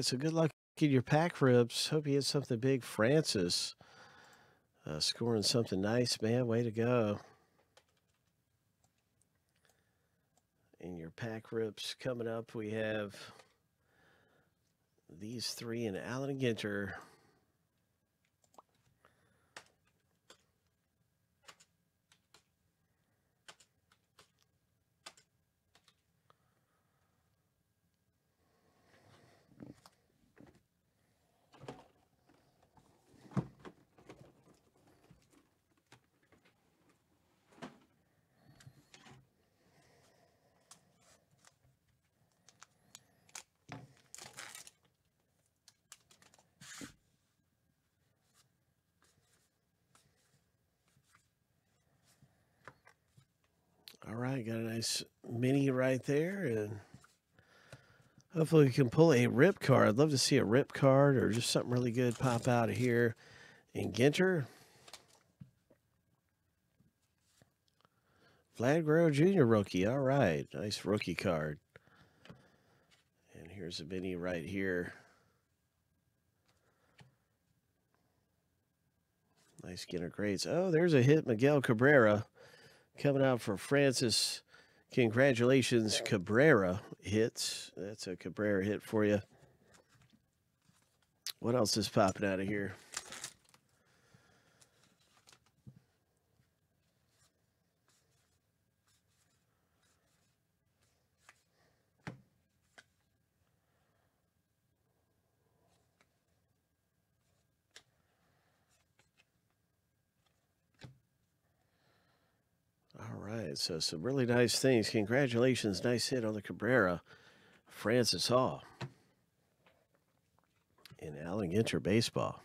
right, so good luck in your pack ribs. Hope you hit something big. Francis scoring something nice, man. Way to go. In your pack rips coming up, we have these three and Allen and Ginter. All right, got a nice mini right there, and hopefully we can pull a rip card. I'd love to see a rip card or just something really good pop out of here in Ginter. Vlad Guerrero Jr. rookie. All right, nice rookie card. And here's a mini right here. Nice Ginter grades. Oh, there's a hit, Miguel Cabrera. Coming out for Francis. Congratulations, Cabrera hits. That's a Cabrera hit for you. What else is popping out of here? So some really nice things. Congratulations. Nice hit on the Cabrera. Francis Hall in Allen & Ginter baseball.